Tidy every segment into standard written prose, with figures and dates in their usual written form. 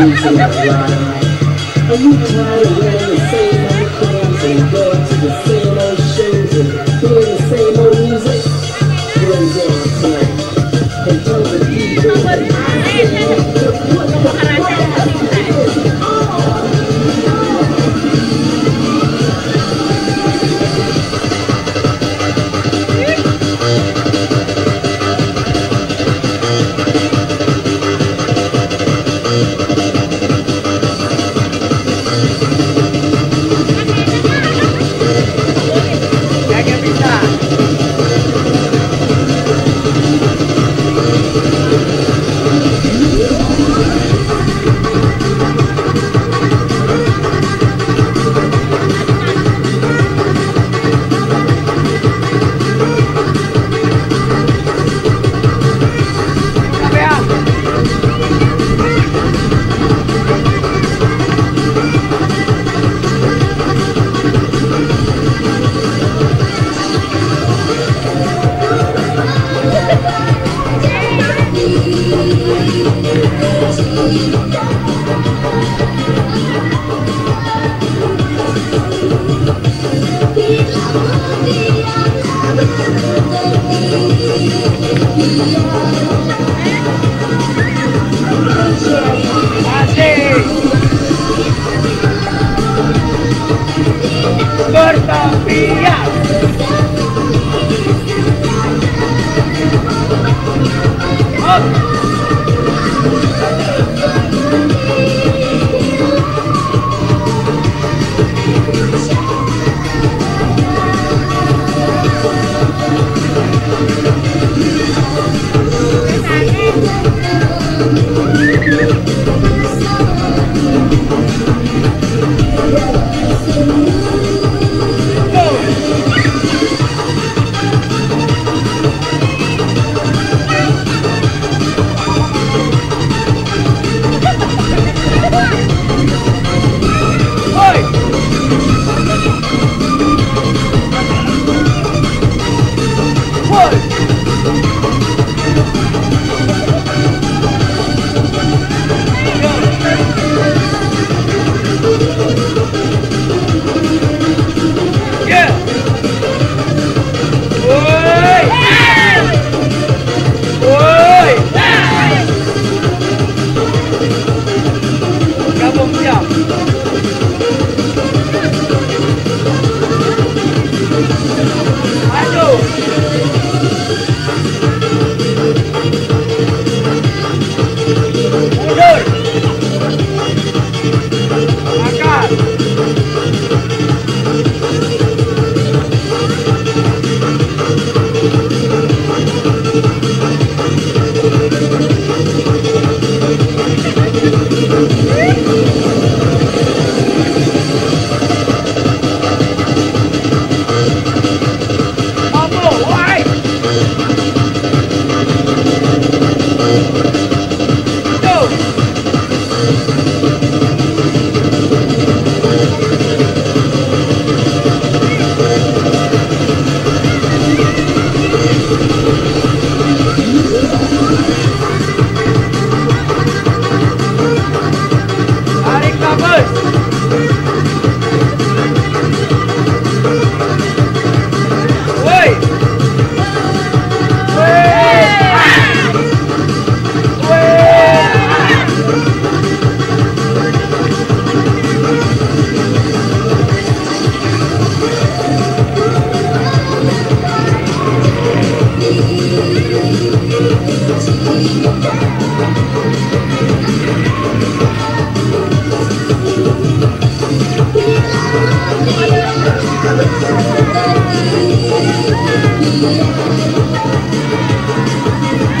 losing my mind. I'm moving right around the same old clubs and going to the same old shows and hearing the same old music. Goes on time and tell the people that I what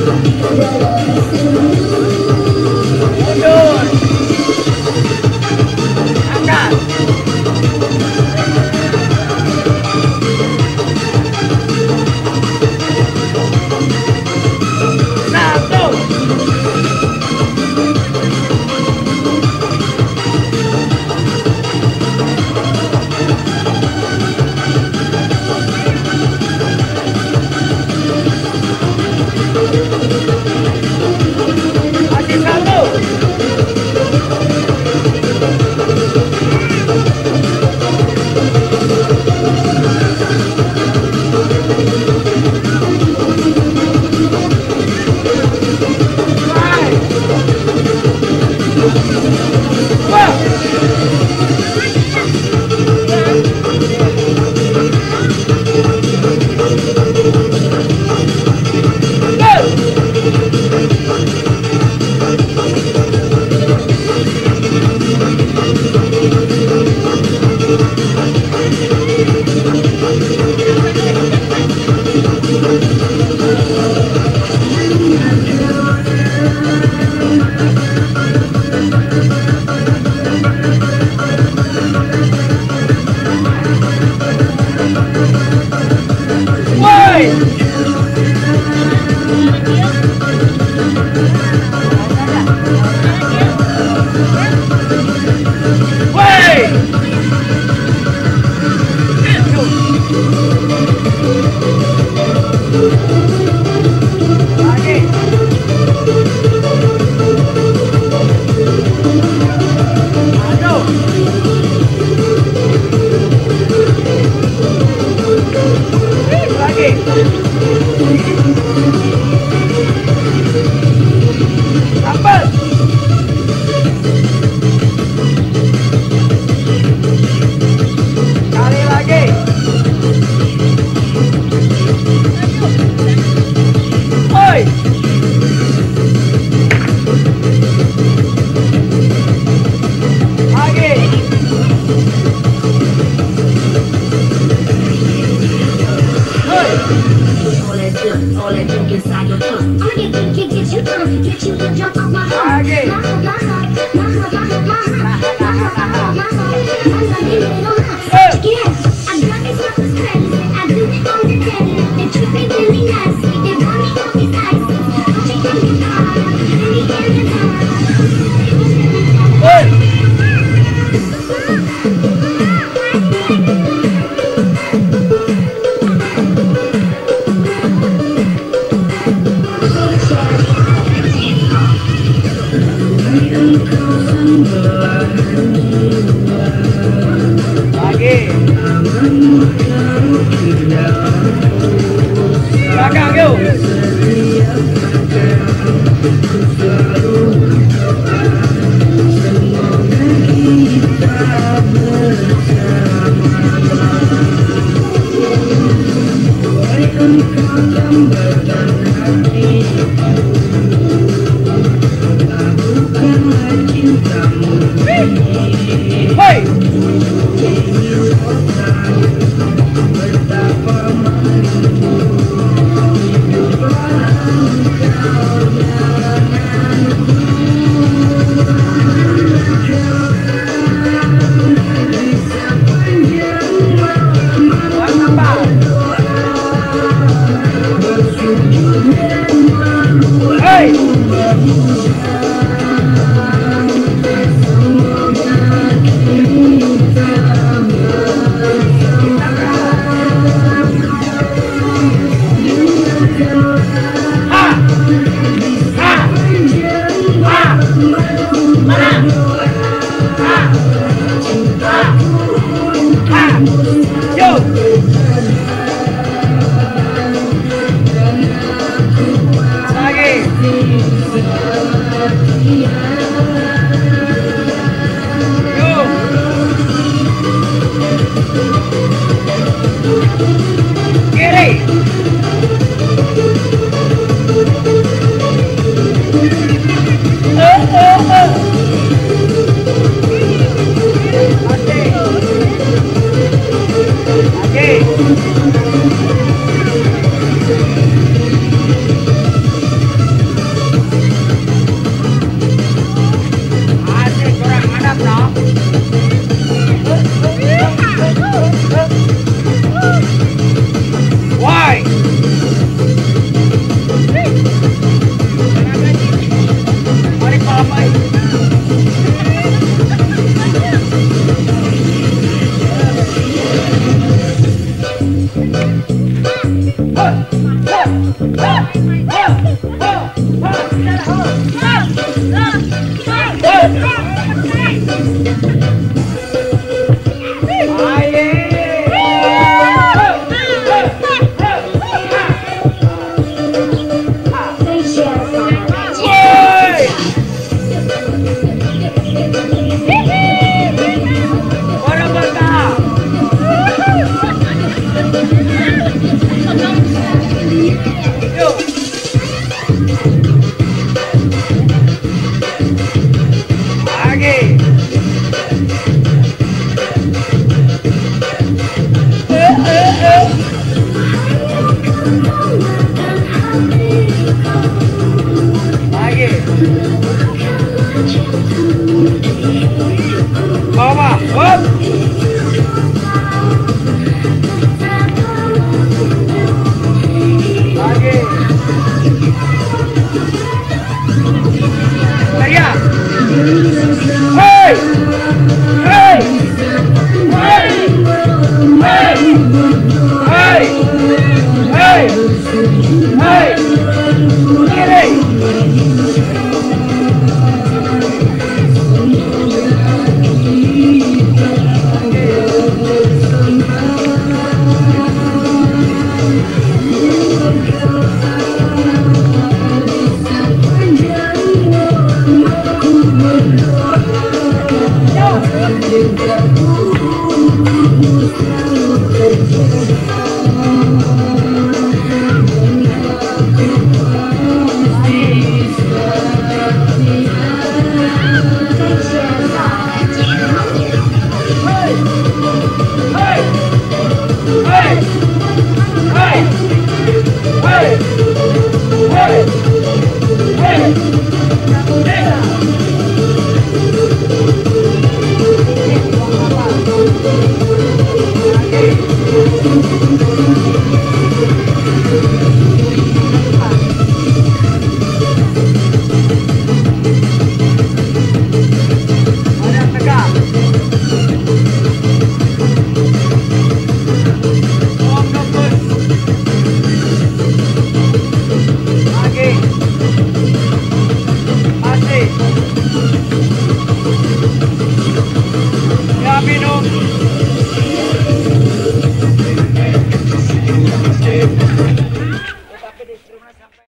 the fuck?